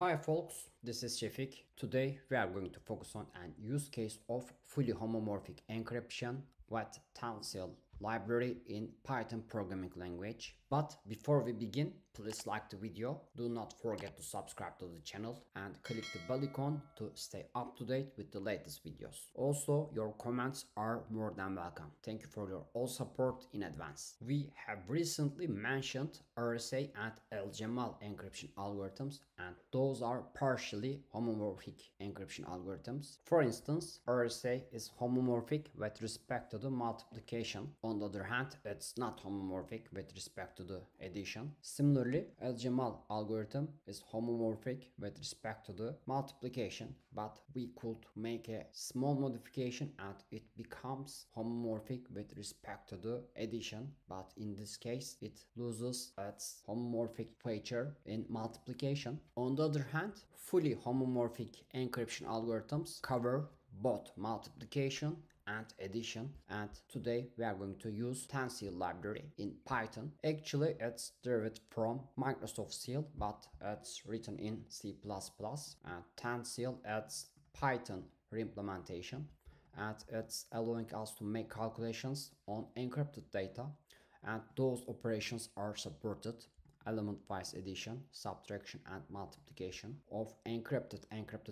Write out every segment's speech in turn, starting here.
Hi folks, this is Sefik. Today we are going to focus on an use case of fully homomorphic encryption with TenSEAL library in Python programming language. But before we begin, please like the video, do not forget to subscribe to the channel and click the bell icon to stay up to date with the latest videos. Also, your comments are more than welcome. Thank you for your all support in advance. We have recently mentioned RSA and ElGamal encryption algorithms, and those are partially homomorphic encryption algorithms. For instance, RSA is homomorphic with respect to the multiplication. On the other hand, it's not homomorphic with respect to the addition. Similarly, ElGamal algorithm is homomorphic with respect to the multiplication, but we could make a small modification and it becomes homomorphic with respect to the addition. But in this case, it loses its homomorphic feature in multiplication. On the other hand, fully homomorphic encryption algorithms cover both multiplication and addition, and today we are going to use TenSEAL library in Python. Actually, it's derived from Microsoft SEAL, but it's written in C++, and TenSEAL adds Python reimplementation, and it's allowing us to make calculations on encrypted data, and those operations are supported: element-wise addition, subtraction, and multiplication of encrypted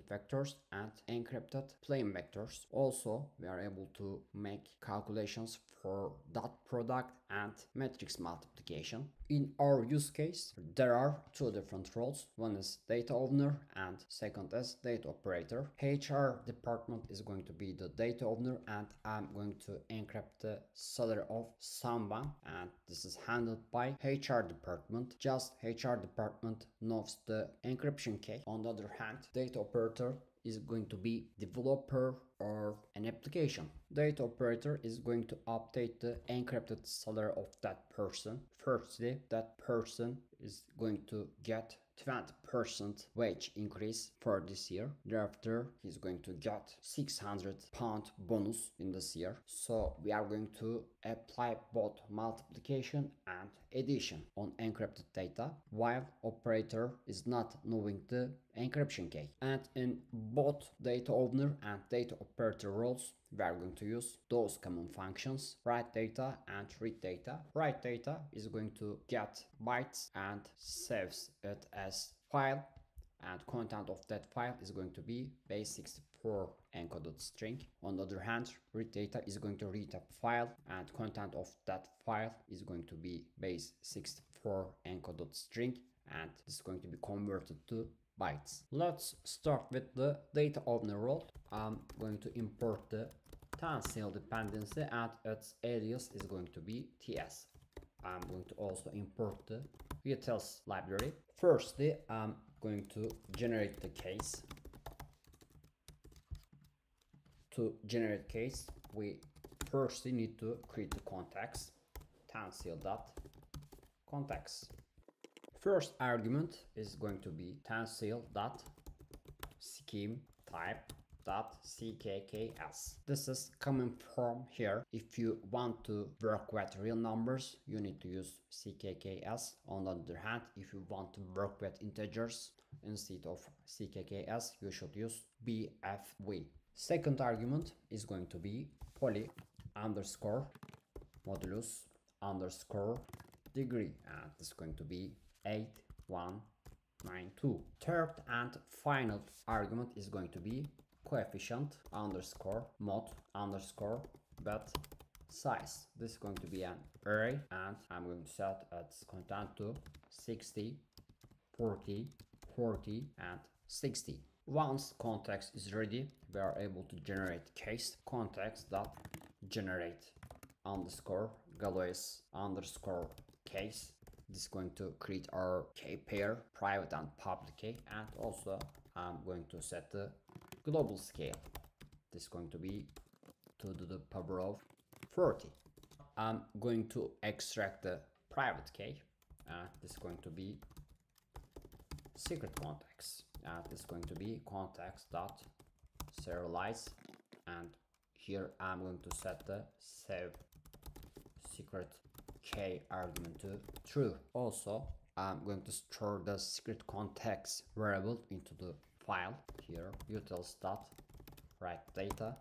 vectors and encrypted plain vectors. Also, we are able to make calculations for dot product and matrix multiplication. In our use case, there are two different roles. One is data owner and second is data operator. HR department is going to be the data owner, and I'm going to encrypt the salary of someone, and this is handled by HR department. Just HR department knows the encryption key. On the other hand, data operator is going to be developer or an application. Data operator is going to update the encrypted salary of that person. Firstly, that person is going to get 20% wage increase for this year. Thereafter, he's going to get £600 bonus in this year. So we are going to apply both multiplication and addition on encrypted data, while operator is not knowing the encryption key. And in both data owner and data operator roles, we are going to use those common functions: write data and read data. Write data is going to get bytes and saves it as file, and content of that file is going to be base64 encoded string. On the other hand, read data is going to read a file, and content of that file is going to be base64 encoded string, and this is going to be converted to bytes. Let's start with the data owner role. I'm going to import the TenSEAL dependency, and its alias is going to be TS. I'm going to also import the utils library. Firstly, I'm going to generate the case. To generate case, we firstly need to create the context. TenSEAL.context. First argument is going to be TenSEAL.scheme type.ckks. This is coming from here. If you want to work with real numbers, you need to use ckks. On the other hand, if you want to work with integers, instead of ckks, you should use bfv. Second argument is going to be poly underscore modulus underscore degree, and it's going to be 8192. Third and final argument is going to be coefficient underscore mod underscore bet size. This is going to be an array, and I'm going to set its content to 60, 40, 40, and 60. Once context is ready, we are able to generate case. Context.generate underscore Galois underscore case. This is going to create our key pair, private and public key, and also I'm going to set the global scale. This is going to be 2 to the power of 40. I'm going to extract the private key, and this is going to be secret context, and this is going to be context dot serialize, and here I'm going to set the save secret key argument to true. Also, I'm going to store the secret context variable into the file here, utils.writeData,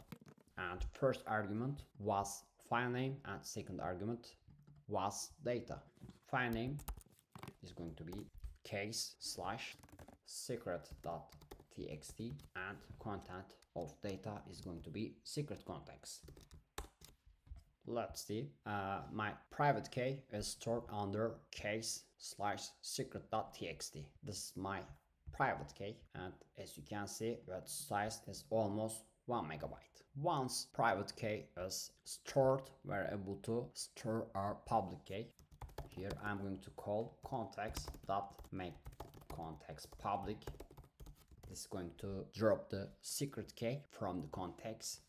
and first argument was file name and second argument was data. File name is going to be case slash secret.txt and content of data is going to be secret context. Let's see, my private key is stored under case slash secret.txt. This is my private key, and as you can see, that size is almost 1 MB. Once private key is stored, we're able to store our public key. Here I'm going to call context.makeContextPublic. This is going to drop the secret key from the context,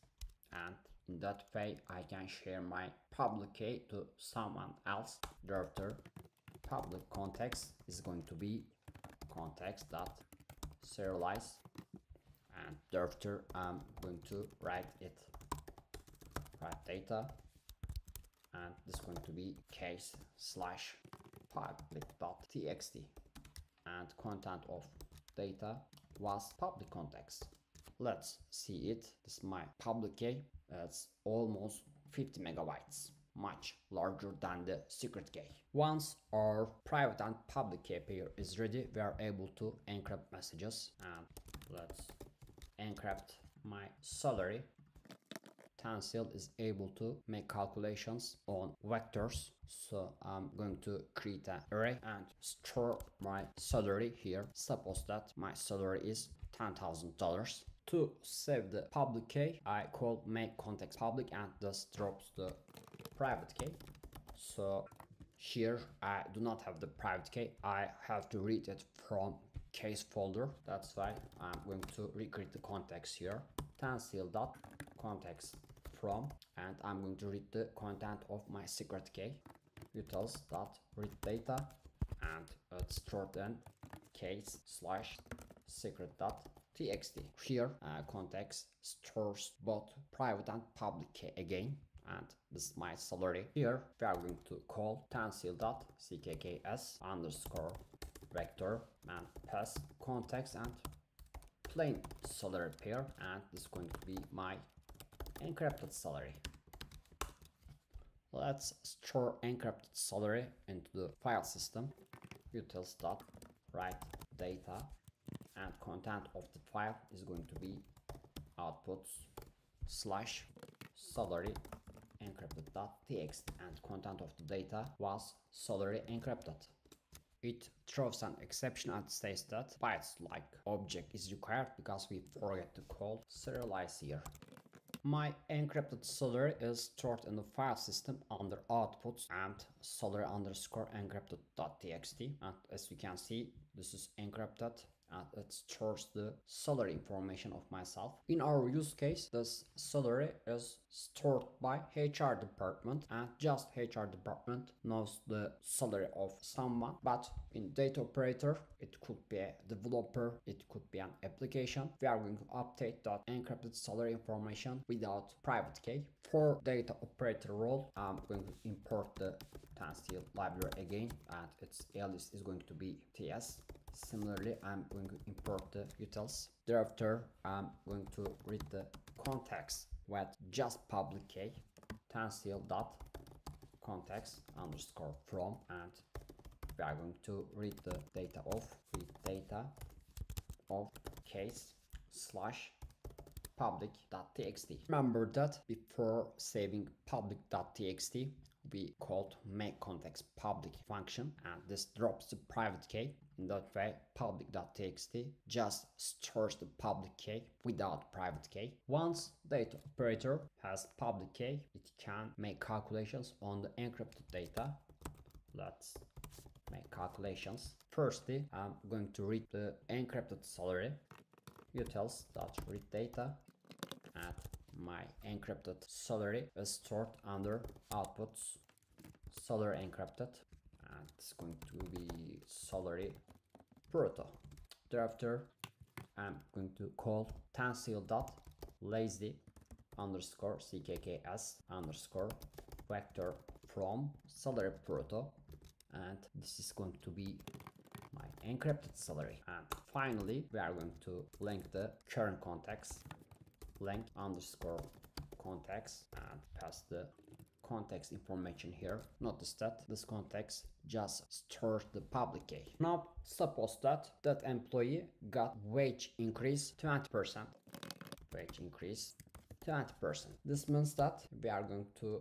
and in that way I can share my public key to someone else. Therefore, public context is going to be context.serialize, and thereafter I'm going to write data, and this is going to be case slash public.txt, and content of data was public context. Let's see it. This is my public key. That's almost 50 MB, much larger than the secret key. Once our private and public key pair is ready, we are able to encrypt messages, and let's encrypt my salary. TenSEAL is able to make calculations on vectors, so I'm going to create an array and store my salary here. Suppose that my salary is $10,000. To save the public key, I call make context public, and this drops the private key. So here I do not have the private key, I have to read it from case folder. That's why I'm going to recreate the context here. TenSEAL.context from, and I'm going to read the content of my secret key. Utils.readData, and it's stored in case slash secret.txt. Here context stores both private and public key again, and this is my salary. Here we are going to call tenseal.ckks underscore vector and pass context and plain salary pair, and this is going to be my encrypted salary. Let's store encrypted salary into the file system. Utils.writeData, and content of the file is going to be outputs slash salary encrypted.txt, and content of the data was salary encrypted. It throws an exception and says that bytes like object is required because we forget to call serialize here. My encrypted salary is stored in the file system under outputs and salary underscore encrypted.txt, and as you can see, this is encrypted and it stores the salary information of myself. In our use case, this salary is stored by HR department, and just HR department knows the salary of someone, but in data operator it could be a developer, it could be an application. We are going to update that encrypted salary information without private key. For data operator role, I'm going to import the TenSEAL library again, and its alias is going to be TS. Similarly, I'm going to import the utils. Thereafter, I'm going to read the context with just public key. TenSEAL.context underscore from, and we are going to read the data of case slash public.txt. Remember that before saving public.txt, we called make context public function, and this drops the private key. In that way, public.txt just stores the public key without private key. Once data operator has public key, it can make calculations on the encrypted data. Let's make calculations. Firstly, I'm going to read the encrypted salary. Utils.readData, and my encrypted salary is stored under outputs salary encrypted, and it's going to be salary proto. Thereafter, I'm going to call tenseal.lazy underscore ckks underscore vector from salary proto, and this is going to be my encrypted salary. And finally, we are going to link the current contacts, link underscore contacts, and pass the context information here. Notice that this context just stores the public key. Now suppose that employee got wage increase 20%. Wage increase 20%. This means that we are going to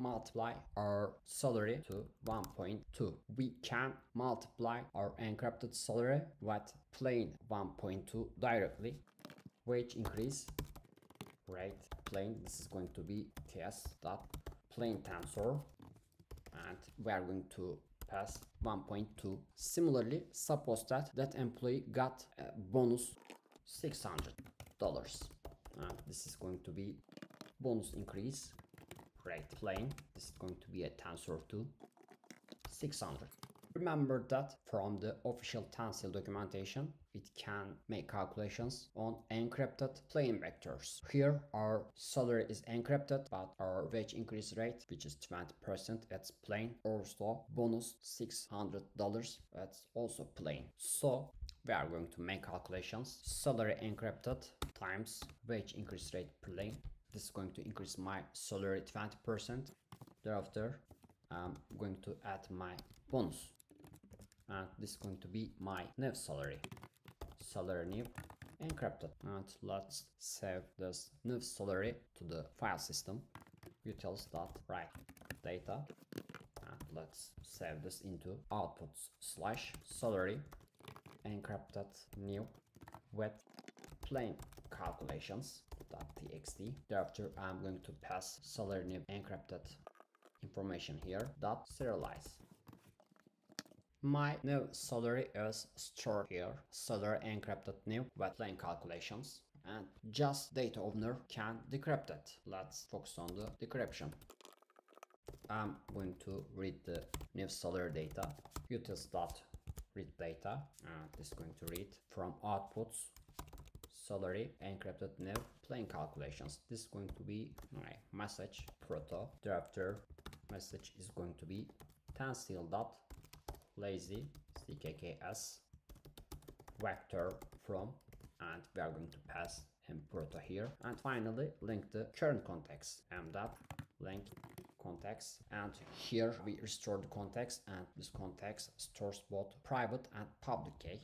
multiply our salary to 1.2. We can multiply our encrypted salary with plain 1.2 directly. Wage increase rate plain. This is going to be TS dot plain tensor, and we are going to pass 1.2. Similarly, suppose that employee got a bonus $600, and this is going to be bonus increase rate plain. This is going to be a tensor to 600. Remember that from the official TenSEAL documentation, it can make calculations on encrypted plain vectors. Here our salary is encrypted, but our wage increase rate, which is 20%, that's plain. Also bonus $600, that's also plain. So we are going to make calculations. Salary encrypted times wage increase rate plain. This is going to increase my salary 20%. Thereafter, I'm going to add my bonus. And this is going to be my new salary. Salary new encrypted. And let's save this new salary to the file system. Utils.write data. And let's save this into outputs / salary encrypted new with plain calculations.txt. Thereafter, I'm going to pass salary new encrypted information here dot serialize. My new salary is stored here, salary encrypted new with plain calculations, and just data owner can decrypt it. Let's focus on the decryption. I'm going to read the new salary data, utils.read data, and this is going to read from outputs salary encrypted new plain calculations. This is going to be my message proto. Thereafter, message is going to be TenSEAL dot lazy CKKS vector from, and we are going to pass in proto here. And finally, link the current context, m.link context, and here we restore the context, and this context stores both private and public key.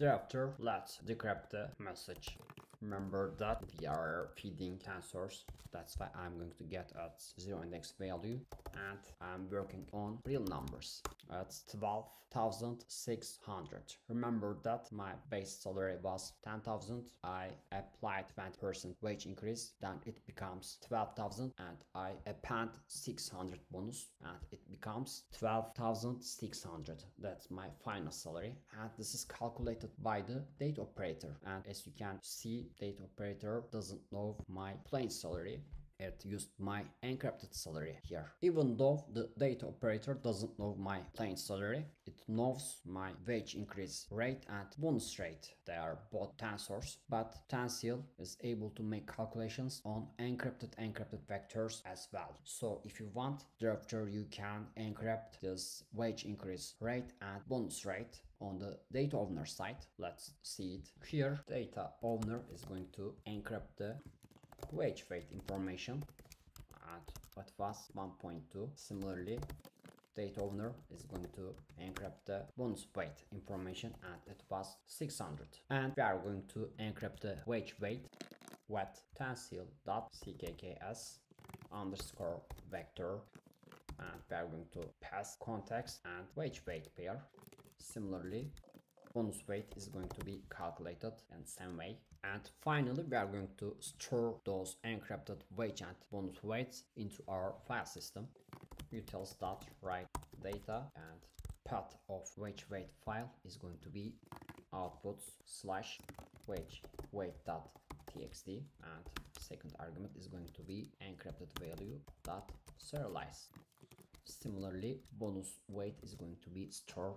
Thereafter, let's decrypt the message. Remember that we are feeding tensors, that's why I'm going to get at 0 index value, and I'm working on real numbers. That's 12,600. Remember that my base salary was 10,000. I applied 20% wage increase, then it becomes 12,000, and I append 600 bonus, and it becomes 12,600. That's my final salary, and this is calculated by the date operator. And as you can see, date operator doesn't know my plain salary. It used my encrypted salary here. Even though the data operator doesn't know my plain salary, it knows my wage increase rate and bonus rate. They are both tensors, but TenSEAL is able to make calculations on encrypted vectors as well. So if you want, thereafter you can encrypt this wage increase rate and bonus rate on the data owner side. Let's see it here. Data owner is going to encrypt the wage rate information, and it was 1.2. Similarly, data owner is going to encrypt the bonus weight information, and it was 600. And we are going to encrypt the wage weight with tenseal.ckks underscore vector, and we are going to pass context and wage weight pair. Similarly, bonus weight is going to be calculated in the same way. And finally, we are going to store those encrypted wage and bonus weights into our file system. Utils.write data, and path of wage weight file is going to be outputs / wage weight.txt, and second argument is going to be encrypted value dot serialize. Similarly, bonus weight is going to be stored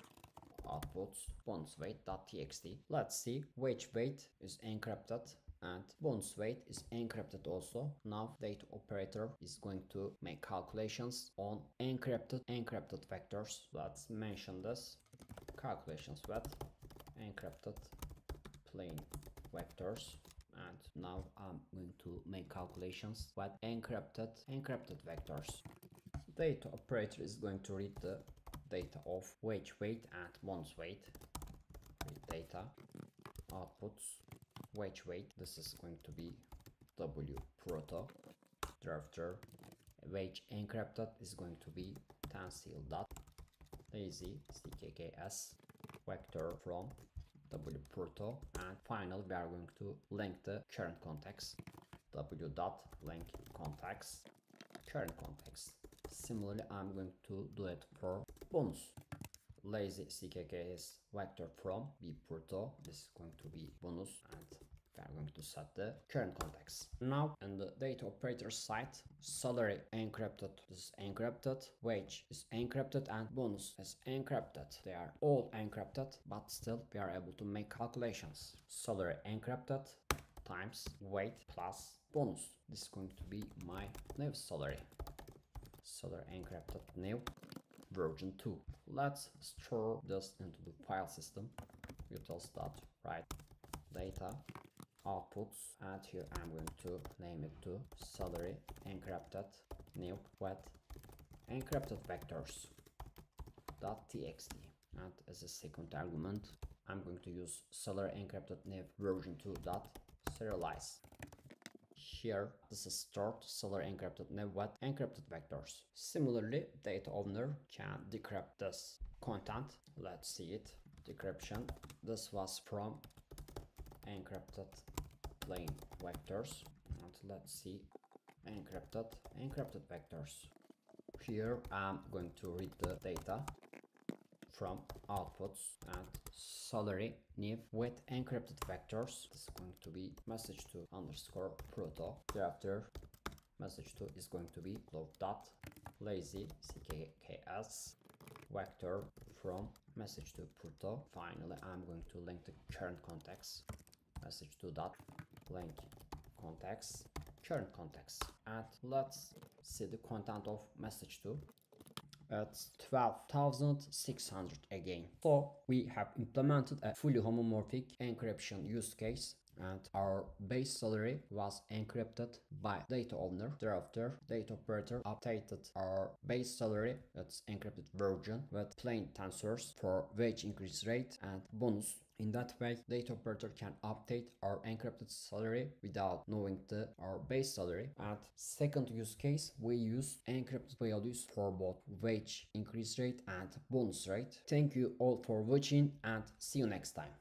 outputs bonus weight.txt. Let's see, wage weight is encrypted and bonus weight is encrypted also. Now data operator is going to make calculations on encrypted vectors. Let's mention this calculations with encrypted plain vectors. And now I'm going to make calculations with encrypted vectors. Data operator is going to read the data of wage weight and bonus weight. Read data outputs wage weight. This is going to be W proto drafter. Wage encrypted is going to be TenSEAL dot lazy CKKS vector from W proto, and finally we are going to link the current context. W dot link context current context. Similarly, I'm going to do it for bonus. Lazy CKKS vector from B proto. This is going to be bonus, and we are going to set the current context. Now in the data operator side, salary encrypted, this is encrypted, wage is encrypted, and bonus is encrypted. They are all encrypted, but still we are able to make calculations. Salary encrypted times weight plus bonus. This is going to be my new salary. Salary encrypted new version 2. Let's store this into the file system. Utils.write data outputs, and here I'm going to name it to salary encrypted new with encrypted vectors .txt, and as a second argument I'm going to use salary encrypted new version 2 dot serialize. Here this is stored salary encrypted new with encrypted vectors. Similarly, data owner can decrypt this content. Let's see it. Decryption. This was from encrypted plain vectors, and let's see encrypted vectors. Here I'm going to read the data from outputs and salary new with encrypted vectors. This is going to be message to underscore proto. Thereafter message to is going to be load dot lazy ckks vector from message to proto. Finally, I'm going to link the current context. Message to dot link context current context, and let's see the content of message to. It's 12,600 again. So we have implemented a fully homomorphic encryption use case, and our base salary was encrypted by data owner. Thereafter, data operator updated our base salary, its encrypted version, with plain tensors for wage increase rate and bonus. In that way, data operator can update our encrypted salary without knowing our base salary. And second use case, we use encrypted values for both wage increase rate and bonus rate. Thank you all for watching, and see you next time.